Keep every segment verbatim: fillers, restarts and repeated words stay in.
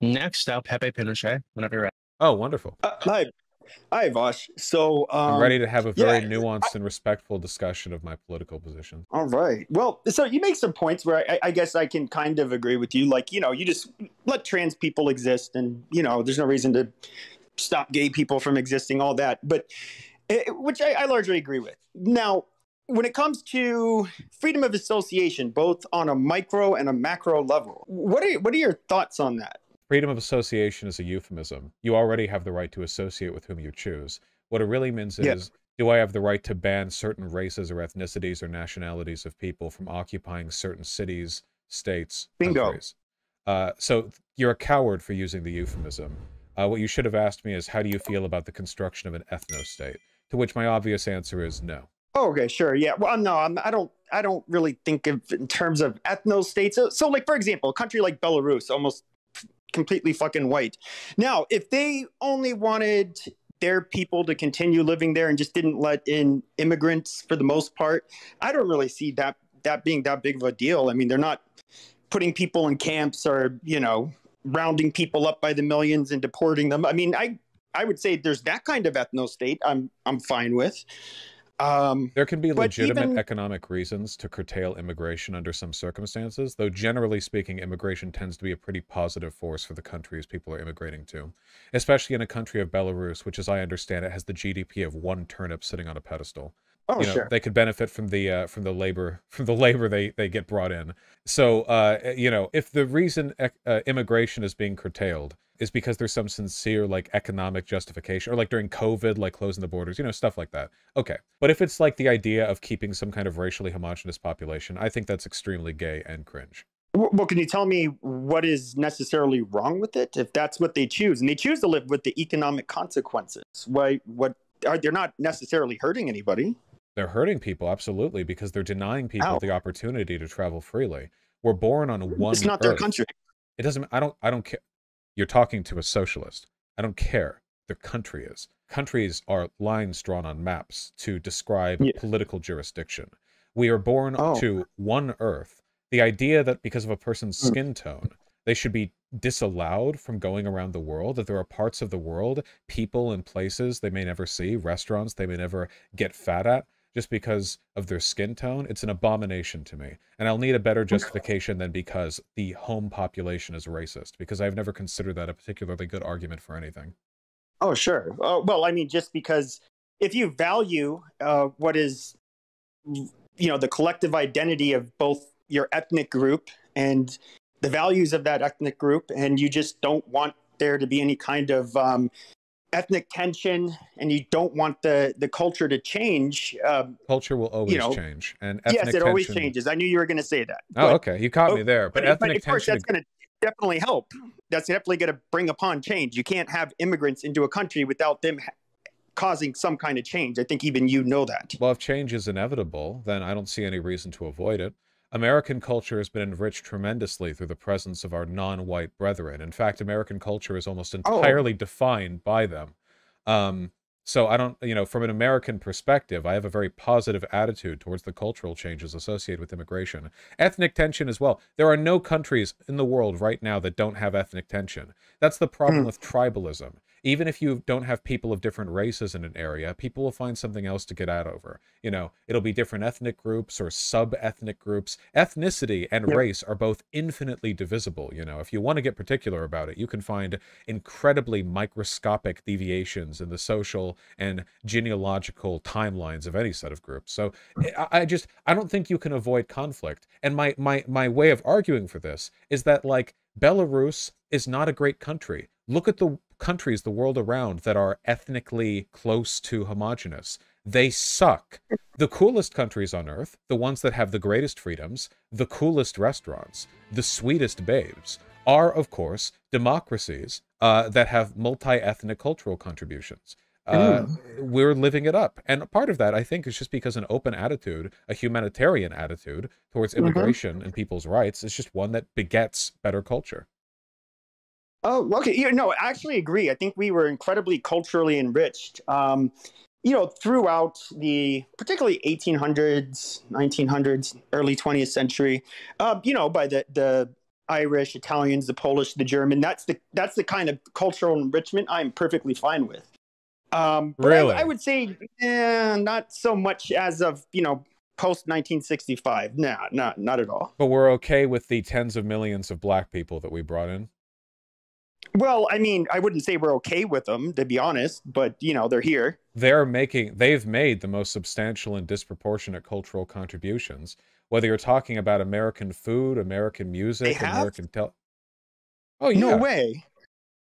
Next up, Pepe Pinochet, whenever you're ready. Oh, wonderful. Uh, hi. Hi, Vosh. So um, I'm ready to have a very yeah, nuanced I, and respectful discussion of my political position. All right. Well, so you make some points where I, I guess I can kind of agree with you. Like, you know, you just let trans people exist and, you know, there's no reason to stop gay people from existing, all that. But it, which I, I largely agree with. Now, when it comes to freedom of association, both on a micro and a macro level, what are, what are your thoughts on that? Freedom of association is a euphemism. You already have the right to associate with whom you choose. What it really means is, yeah. do I have the right to ban certain races or ethnicities or nationalities of people from occupying certain cities, states, Bingo. countries? Uh, so you're a coward for using the euphemism. Uh, what you should have asked me is, how do you feel about the construction of an ethno-state? To which my obvious answer is no. Oh, okay, sure, yeah. Well, no, I'm, I don't I don't really think of in terms of ethno-states. So, so, like, for example, a country like Belarus, almost completely fucking white. Now, if they only wanted their people to continue living there and just didn't let in immigrants for the most part, I don't really see that that being that big of a deal. I mean, they're not putting people in camps or, you know, rounding people up by the millions and deporting them. I mean, I I would say there's that kind of ethno state I'm I'm fine with. Um, there can be legitimate even... economic reasons to curtail immigration under some circumstances, though generally speaking, immigration tends to be a pretty positive force for the countries people are immigrating to, especially in a country of Belarus, which, as I understand it, has the G D P of one turnip sitting on a pedestal. Oh, you know, sure. They could benefit from the uh, from the labor from the labor they they get brought in. So uh, you know, if the reason ec uh, immigration is being curtailed is because there's some sincere, like, economic justification, or like during COVID, like closing the borders, you know, stuff like that. Okay. But if it's like the idea of keeping some kind of racially homogenous population, I think that's extremely gay and cringe. Well, can you tell me what is necessarily wrong with it if that's what they choose? And they choose to live with the economic consequences. Why, what, are they're not necessarily hurting anybody. They're hurting people, absolutely, because they're denying people Ow. the opportunity to travel freely. We're born on one It's not earth. Their country. It doesn't, I don't, I don't care. You're talking to a socialist. I don't care. The country is. Countries are lines drawn on maps to describe yeah. political jurisdiction. We are born oh. to one earth. The idea that because of a person's skin tone, they should be disallowed from going around the world, that there are parts of the world, people and places they may never see, restaurants they may never get fat at, just because of their skin tone, it's an abomination to me. And I'll need a better justification than because the home population is racist, because I've never considered that a particularly good argument for anything. Oh, sure. Uh, well, I mean, just because if you value uh, what is, you know, the collective identity of both your ethnic group and the values of that ethnic group, and you just don't want there to be any kind of um, ethnic tension, and you don't want the the culture to change. Um, culture will always you know, change, and ethnic yes, it tension... always changes. I knew you were going to say that. Oh, but, okay, you caught oh, me there. But, but ethnic but of tension, course, that's going to definitely help. That's definitely going to bring upon change. You can't have immigrants into a country without them ha causing some kind of change. I think even you know that. Well, if change is inevitable, then I don't see any reason to avoid it. American culture has been enriched tremendously through the presence of our non-white brethren. In fact, American culture is almost entirely oh. defined by them. Um, so I don't, you know, from an American perspective, I have a very positive attitude towards the cultural changes associated with immigration. Ethnic tension as well. There are no countries in the world right now that don't have ethnic tension. That's the problem mm. with tribalism. Even if you don't have people of different races in an area, people will find something else to get at over. You know, it'll be different ethnic groups or sub-ethnic groups. Ethnicity and yep. race are both infinitely divisible, you know. If you want to get particular about it, you can find incredibly microscopic deviations in the social and genealogical timelines of any set of groups. So I just, I don't think you can avoid conflict. And my, my, my way of arguing for this is that, like, Belarus is not a great country. Look at the countries the world around that are ethnically close to homogenous. They suck. The coolest countries on earth, the ones that have the greatest freedoms, the coolest restaurants, the sweetest babes, are, of course, democracies uh, that have multi-ethnic cultural contributions. Uh, we're living it up. And part of that, I think, is just because an open attitude, a humanitarian attitude towards immigration mm-hmm. and people's rights is just one that begets better culture. Oh, okay. You know, I actually agree. I think we were incredibly culturally enriched, um, you know, throughout the particularly eighteen hundreds, nineteen hundreds, early twentieth century, uh, you know, by the, the Irish, Italians, the Polish, the German. That's the that's the kind of cultural enrichment I'm perfectly fine with. Um, really, I, I would say eh, not so much as of, you know, post nineteen sixty-five. Nah, not not at all. But we're okay with the tens of millions of black people that we brought in. Well, I mean, I wouldn't say we're okay with them, to be honest, but, you know, they're here. They're making, they've made the most substantial and disproportionate cultural contributions, whether you're talking about American food, American music, American tel- Oh, yeah. No way.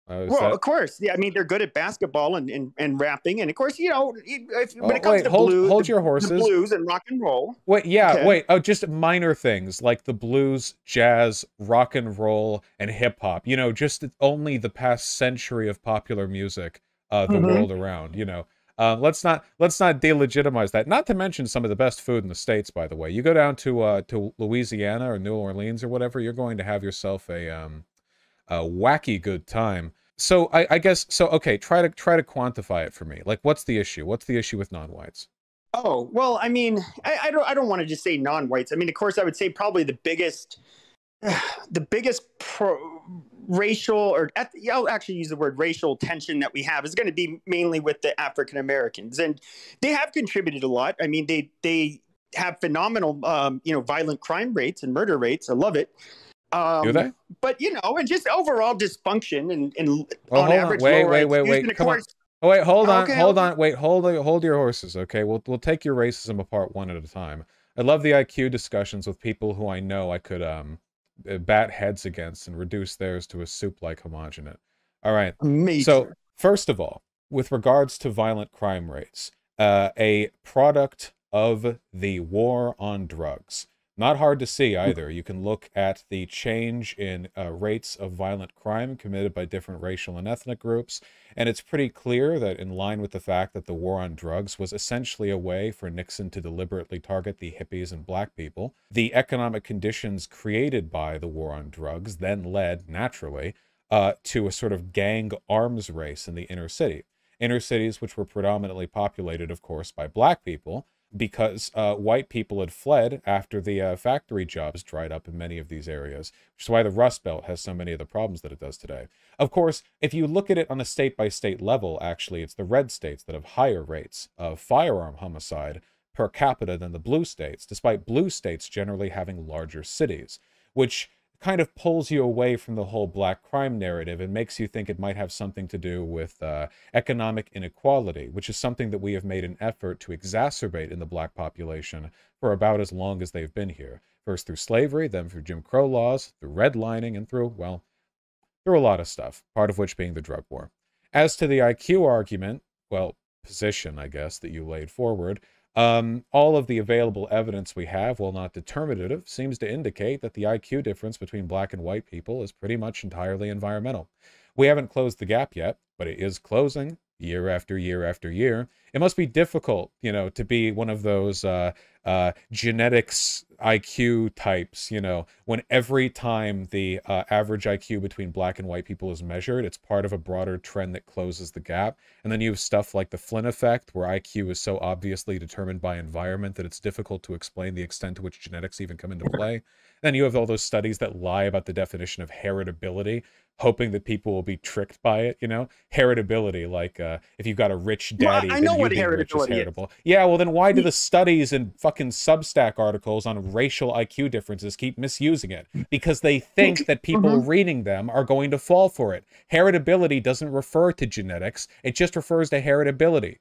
Uh, well, that... of course. Yeah, I mean, they're good at basketball and, and, and rapping. And of course, you know, if, when oh, it comes wait, to hold, blues, hold the, your horses. The blues and rock and roll. Wait, yeah, okay. wait. Oh, just minor things like the blues, jazz, rock and roll, and hip hop. You know, just only the past century of popular music, uh, the mm-hmm. world around, you know. Uh, let's not let's not delegitimize that. Not to mention some of the best food in the States, by the way. You go down to uh, to Louisiana or New Orleans or whatever, you're going to have yourself a, um, a wacky good time. So I, I guess so. Okay, try to try to quantify it for me. Like, what's the issue? What's the issue with non-whites? Oh well, I mean, I, I don't I don't want to just say non-whites. I mean, of course, I would say probably the biggest the biggest pro racial or I'll actually use the word racial tension that we have is going to be mainly with the African Americans, and they have contributed a lot. I mean, they they have phenomenal, um, you know, violent crime rates and murder rates. I love it. Um, Do they? But you know, and just overall dysfunction and, and well, on average. On. Wait, wait, wait, wait, wait. Come on. Oh wait, hold on, okay, hold okay. on, wait, hold hold your horses. Okay, we'll we'll take your racism apart one at a time. I love the I Q discussions with people who I know I could um. bat heads against and reduce theirs to a soup-like homogenate. All right. Major. So first of all, with regards to violent crime rates, uh, a product of the war on drugs. Not hard to see either. You can look at the change in uh, rates of violent crime committed by different racial and ethnic groups, and it's pretty clear that in line with the fact that the war on drugs was essentially a way for Nixon to deliberately target the hippies and black people, the economic conditions created by the war on drugs then led, naturally, uh, to a sort of gang arms race in the inner city. Inner cities which were predominantly populated, of course, by black people, because uh, white people had fled after the uh, factory jobs dried up in many of these areas, which is why the Rust Belt has so many of the problems that it does today. Of course, if you look at it on a state-by-state level, actually, it's the red states that have higher rates of firearm homicide per capita than the blue states, despite blue states generally having larger cities, which kind of pulls you away from the whole black crime narrative and makes you think it might have something to do with uh, economic inequality, which is something that we have made an effort to exacerbate in the black population for about as long as they've been here. First through slavery, then through Jim Crow laws, through redlining, and through, well, through a lot of stuff, part of which being the drug war. As to the I Q argument, well, position, I guess, that you laid forward, Um, all of the available evidence we have, while not determinative, seems to indicate that the I Q difference between black and white people is pretty much entirely environmental. We haven't closed the gap yet, but it is closing year after year after year. It must be difficult, you know, to be one of those uh, uh, genetics I Q types, you know, when every time the uh, average I Q between black and white people is measured, it's part of a broader trend that closes the gap. And then you have stuff like the Flynn effect, where I Q is so obviously determined by environment that it's difficult to explain the extent to which genetics even come into play. Then you have all those studies that lie about the definition of heritability, hoping that people will be tricked by it, you know? Heritability, like uh, if you've got a rich daddy, well, I know what heritability is heritable. Yeah, well then why do the studies and fucking Substack articles on racial I Q differences keep misusing it? Because they think that people mm-hmm. reading them are going to fall for it. Heritability doesn't refer to genetics, it just refers to heritability.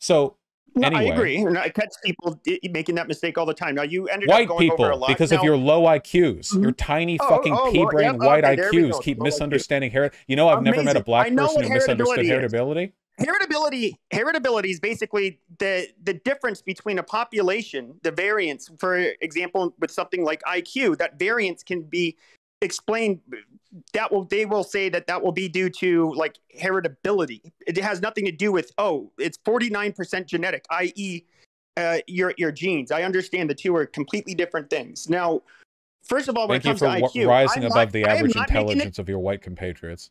So no, anyway, I agree. No, I catch people making that mistake all the time. Now you ended white up going people over a lot. because now, of your low I Qs, mm-hmm. your tiny oh, fucking oh, pea brain well, yeah, white okay, I Qs keep low misunderstanding herit. You know, I've Amazing. never met a black person who misunderstood heritability. Heritability, heritability is basically the the difference between a population, the variance. For example, with something like I Q, that variance can be explained. That will they will say that that will be due to like heritability. It has nothing to do with oh, it's forty-nine percent genetic, that is, uh, your your genes. I understand the two are completely different things. Now, first of all, when Thank it comes you for to I Q, rising I'm above not, the average intelligence of your white compatriots.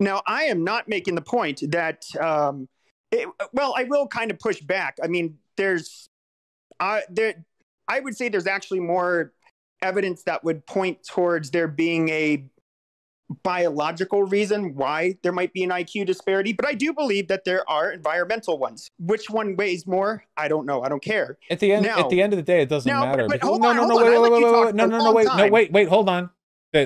Now, I am not making the point that, um, it, well, I will kind of push back. I mean, there's, uh, there, I would say there's actually more evidence that would point towards there being a biological reason why there might be an I Q disparity, but I do believe that there are environmental ones. Which one weighs more? I don't know. I don't care. At the end, now, at the end of the day, it doesn't now, matter. But, but hold no, on, no, no, wait, wait, wait, wait, no, no, no, wait, no, wait, wait, hold on.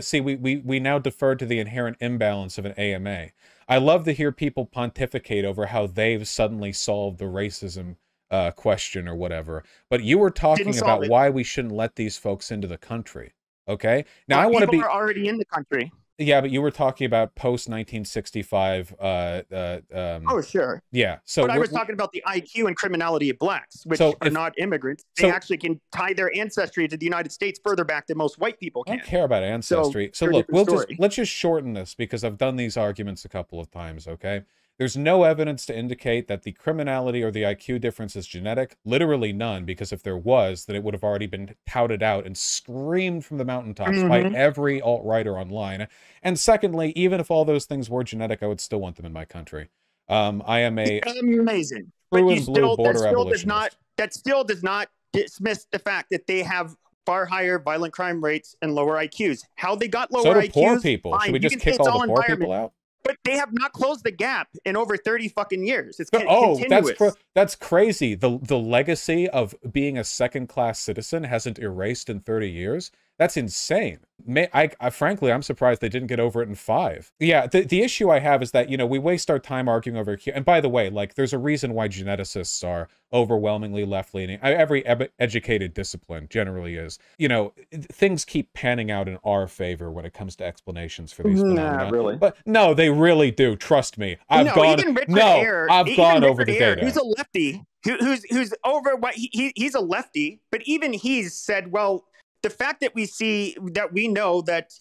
See, we we we now defer to the inherent imbalance of an A M A. I love to hear people pontificate over how they've suddenly solved the racism uh, question or whatever. But you were talking about it. Why we shouldn't let these folks into the country. Okay, now but I want to be people are already in the country. Yeah, but you were talking about post nineteen sixty-five. Uh, uh, um, oh, sure. Yeah. So, but I was talking about the I Q and criminality of blacks, which so are if, not immigrants. They so, actually can tie their ancestry to the United States further back than most white people can. I don't care about ancestry. So, so look, we'll story. just let's just shorten this because I've done these arguments a couple of times. Okay, there's no evidence to indicate that the criminality or the I Q difference is genetic. Literally none, because if there was, then it would have already been touted out and screamed from the mountaintops mm-hmm. by every alt-righter online. And secondly, even if all those things were genetic, I would still want them in my country. Um, I am a amazing blue and blue border abolitionist. That still does not dismiss the fact that they have far higher violent crime rates and lower I Qs. How they got lower so I Qs? So poor people. Fine. Should we just kick all, all the poor people out? But they have not closed the gap in over thirty fucking years. It's con oh, continuous. That's cr that's crazy. The the legacy of being a second class citizen hasn't erased in thirty years. That's insane. May, I, I frankly, I'm surprised they didn't get over it in five. Yeah, the the issue I have is that you know we waste our time arguing over. And by the way, like there's a reason why geneticists are overwhelmingly left leaning. Every educated discipline generally is. You know, things keep panning out in our favor when it comes to explanations for these nah, phenomena. Really. But no, they really do. Trust me. I've no, gone. Even Richard no, Ayer, I've even gone Richard over the Ayer, data. Who's a lefty? Who, who's who's over? What he, he he's a lefty, but even he's said, well. The fact that we see that we know that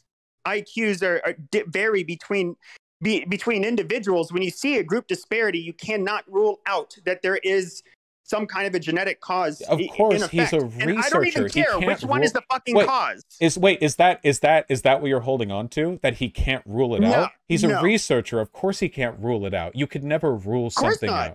I Qs are, are vary between be, between individuals. When you see a group disparity, you cannot rule out that there is some kind of a genetic cause. Of course, he's a researcher. And I don't even care which one is the fucking wait, cause. Is wait is that is that is that what you're holding on to? That he can't rule it no, out? He's no. a researcher. Of course, he can't rule it out. You could never rule of something not.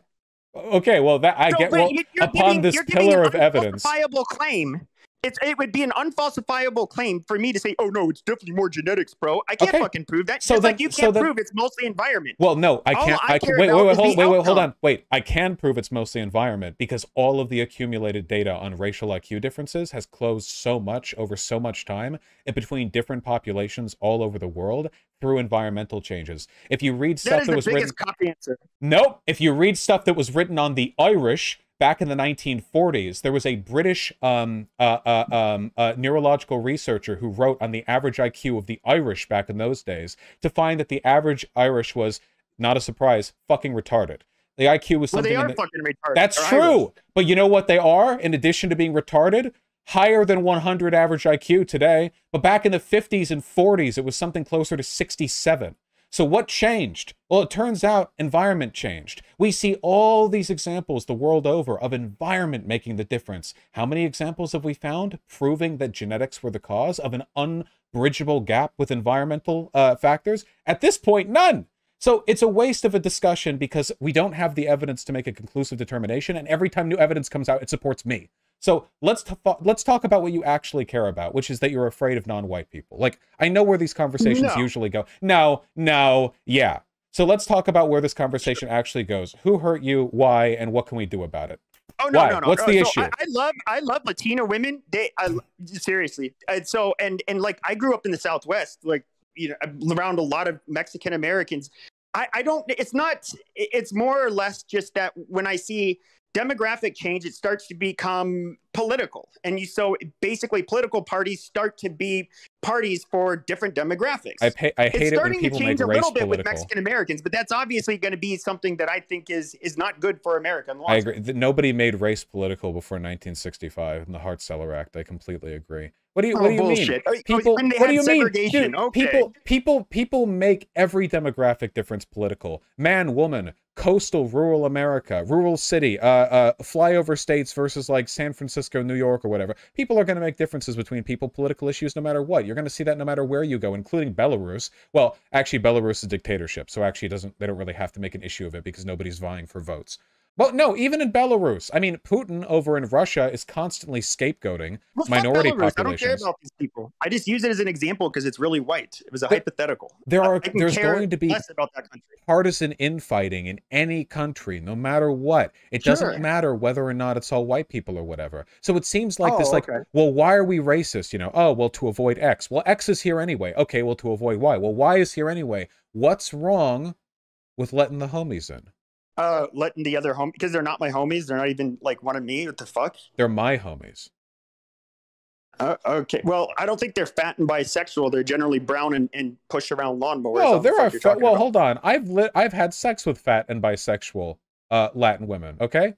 out. Okay, well that I no, get. Well, upon giving, this pillar of evidence, viable claim. It's, it would be an unfalsifiable claim for me to say, oh, no, it's definitely more genetics, bro. I can't okay. fucking prove that. So it's then, like you can't so then, prove it's mostly environment. Well, no, I can't. I I can, wait, wait, wait, hold, wait, wait, hold on. Wait, I can prove it's mostly environment because all of the accumulated data on racial I Q differences has closed so much over so much time and between different populations all over the world through environmental changes. If you read stuff that, is that the was biggest written... copy answer. Nope. If you read stuff that was written on the Irish... Back in the nineteen forties, there was a British um, uh, uh, um, uh, neurological researcher who wrote on the average I Q of the Irish back in those days to find that the average Irish was, not a surprise, fucking retarded. The I Q was something... Well, they are fucking retarded. That's true. But you know what they are, in addition to being retarded? Higher than one hundred average I Q today. But back in the fifties and forties, it was something closer to sixty-seven. So what changed? Well, it turns out environment changed. We see all these examples the world over of environment making the difference. How many examples have we found proving that genetics were the cause of an unbridgeable gap with environmental uh, factors? At this point, none. So it's a waste of a discussion because we don't have the evidence to make a conclusive determination. And every time new evidence comes out, it supports me. So let's t let's talk about what you actually care about, which is that you're afraid of non-white people. Like, I know where these conversations no. usually go. No, no, yeah. So let's talk about where this conversation actually goes. Who hurt you, why, and what can we do about it? Oh, no, why? no, no. What's no, the so issue? I, I love I love Latino women. They I, Seriously. And so, and, and like, I grew up in the Southwest, like, you know, around a lot of Mexican Americans. I, I don't, it's not, it's more or less just that when I see demographic change, it starts to become political. And you, so basically political parties start to be parties for different demographics. I, pay, I hate it's starting it when people to change a little bit political. With Mexican Americans, but that's obviously going to be something that I think is is not good for America. I agree. Nobody made race political before nineteen sixty-five in the Hart-Celler Act. I completely agree. What do you, oh, what do you bullshit. mean? People, when they what do you mean? Dude, okay. People, people, people make every demographic difference political. Man, woman, coastal, rural America, rural city, uh, uh, flyover states versus like San Francisco, New York, or whatever. People are going to make differences between people, political issues, no matter what. You're going to see that no matter where you go, including Belarus. Well, actually, Belarus is a dictatorship, so actually, it doesn't they don't really have to make an issue of it because nobody's vying for votes. Well, no, even in Belarus. I mean, Putin over in Russia is constantly scapegoating well, minority populations. I don't care about these people. I just use it as an example because it's really white. It was a there, hypothetical. There are there's going to be about that partisan infighting in any country, no matter what. It sure. doesn't matter whether or not it's all white people or whatever. So it seems like oh, this, like, okay. well, why are we racist? You know, oh, well, to avoid X. Well, X is here anyway. Okay, well, to avoid Y. Well, Y is here anyway. What's wrong with letting the homies in? Uh, letting the other home because they're not my homies. They're not even like one of me. What the fuck? They're my homies. Uh, okay. Well, I don't think they're fat and bisexual. They're generally brown and, and push around lawnmowers. Oh, there are. Well, about. hold on. I've lit. I've had sex with fat and bisexual uh, Latin women. Okay.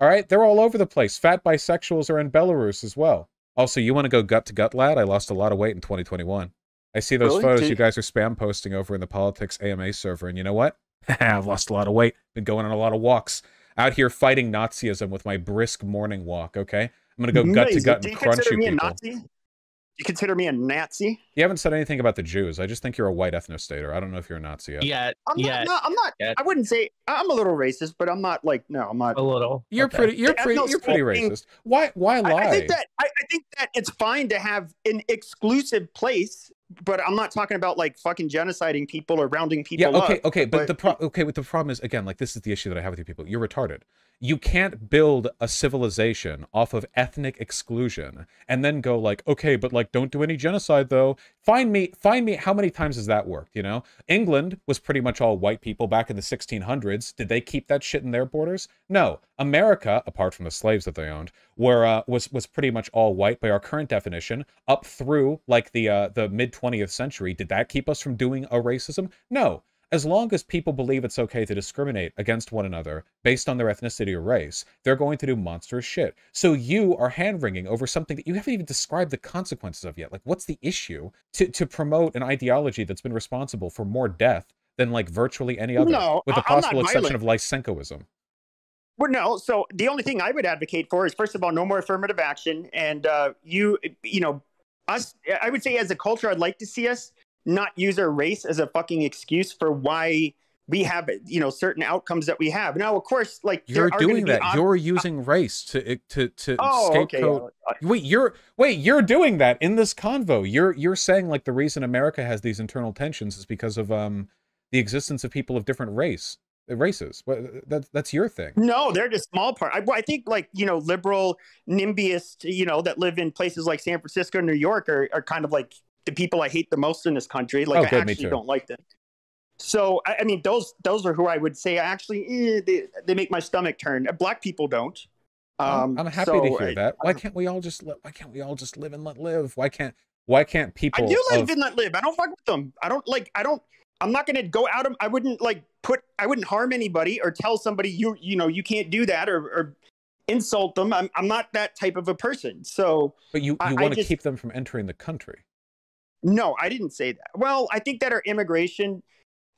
All right. They're all over the place. Fat bisexuals are in Belarus as well. Also, you want to go gut to gut, lad? I lost a lot of weight in twenty twenty-one. I see those really? photos Dude. you guys are spam posting over in the politics A M A server, and you know what? I've lost a lot of weight, been going on a lot of walks, out here fighting Nazism with my brisk morning walk, okay? I'm going to go gut to gut and crunch you people. Do you consider me a Nazi? Do you consider me a Nazi? You haven't said anything about the Jews. I just think you're a white ethnostater. I don't know if you're a Nazi yet. Yeah, I'm not, yeah, no, I'm not yeah. I wouldn't say, I'm a little racist, but I'm not like, no, I'm not. A little. You're okay. pretty, you're pretty, you're pretty racist. Why, why lie? I, I, think that, I, I think that it's fine to have an exclusive place. But I'm not talking about like fucking genociding people or rounding people up. Yeah, okay, okay, but, but the pro okay, but the problem is again, like this is the issue that I have with you people. You're retarded. You can't build a civilization off of ethnic exclusion and then go like, okay, but like don't do any genocide though. Find me, find me. How many times has that worked? You know, England was pretty much all white people back in the sixteen hundreds. Did they keep that shit in their borders? No. America, apart from the slaves that they owned, were uh, was was pretty much all white by our current definition up through like the uh, the mid twentieth century. Did that keep us from doing a racism? No. As long as people believe it's okay to discriminate against one another based on their ethnicity or race, they're going to do monstrous shit. So you are hand-wringing over something that you haven't even described the consequences of yet. Like, what's the issue to, to promote an ideology that's been responsible for more death than, like, virtually any other, no, with the possible exception of Lysenkoism? Well, no. So the only thing I would advocate for is, first of all, no more affirmative action. And uh, you, you know, us, I would say as a culture, I'd like to see us not use our race as a fucking excuse for why we have, you know, certain outcomes that we have. Now, of course, like you're doing that. You're using race to to to oh, scapegoat. Okay. Wait, you're wait, you're doing that in this convo. You're you're saying like the reason America has these internal tensions is because of um the existence of people of different race races. That that's your thing. No, they're just small part. I, I think like you know liberal NIMBYists, you know, that live in places like San Francisco, New York, are are kind of like the people I hate the most in this country. Like, oh, I good, actually don't like them. So, I, I mean, those those are who I would say actually, eh, they, they make my stomach turn. Black people don't. Um, I'm happy so to hear I, that. Why can't we all just, why can't we all just live and let live? Why can't, why can't people? I do live of, and let live. I don't fuck with them. I don't like, I don't, I'm not going to go out. Of, I wouldn't like put, I wouldn't harm anybody or tell somebody, you, you know, you can't do that or, or insult them. I'm, I'm not that type of a person. So. But you, you want to keep them from entering the country. No, I didn't say that. Well, I think that our immigration,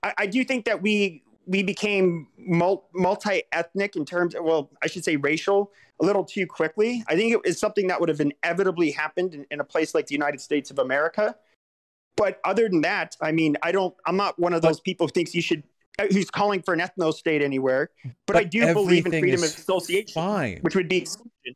I, I do think that we we became multi-ethnic in terms of, well, I should say racial, a little too quickly. I think it is something that would have inevitably happened in, in a place like the United States of America. But other than that, I mean, I don't, I'm not one of those people who thinks you should, who's calling for an ethno state anywhere. But, but I do believe in freedom of association, fine. which would be exclusion.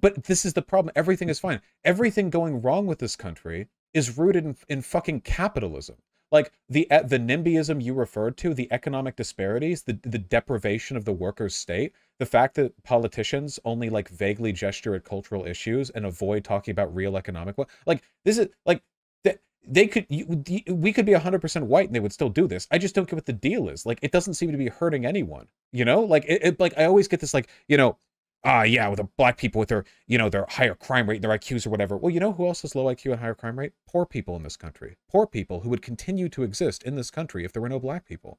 But this is the problem. Everything is fine. Everything going wrong with this country is rooted in, in fucking capitalism. Like the the NIMBYism you referred to, the economic disparities, the the deprivation of the workers' state, the fact that politicians only like vaguely gesture at cultural issues and avoid talking about real economic. Like this is like they, they could you, we could be one hundred percent white and they would still do this. I just don't get what the deal is. Like it doesn't seem to be hurting anyone. You know, like it, it like I always get this like you know. Ah, uh, yeah, with the black people with their, you know, their higher crime rate, their I Qs or whatever. Well, you know who else has low I Q and higher crime rate? Poor people in this country. Poor people who would continue to exist in this country if there were no black people.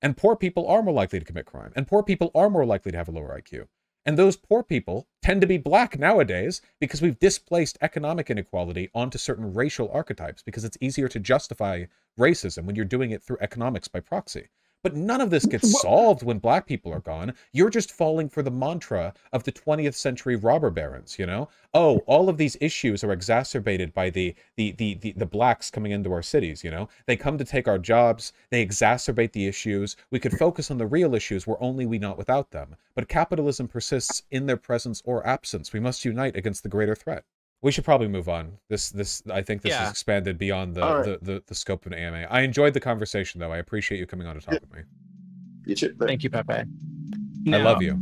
And poor people are more likely to commit crime. And poor people are more likely to have a lower I Q. And those poor people tend to be black nowadays because we've displaced economic inequality onto certain racial archetypes because it's easier to justify racism when you're doing it through economics by proxy. But none of this gets solved when black people are gone. You're just falling for the mantra of the twentieth century robber barons, you know? Oh, all of these issues are exacerbated by the the the the, the blacks coming into our cities, you know? They come to take our jobs, they exacerbate the issues. We could focus on the real issues were only we not without them. But capitalism persists in their presence or absence. We must unite against the greater threat. We should probably move on. This, this, I think this yeah. has expanded beyond the, right. the, the, the scope of an A M A. I enjoyed the conversation, though. I appreciate you coming on to talk yeah. with me. You too. Thank you, Pepe. No. I love you.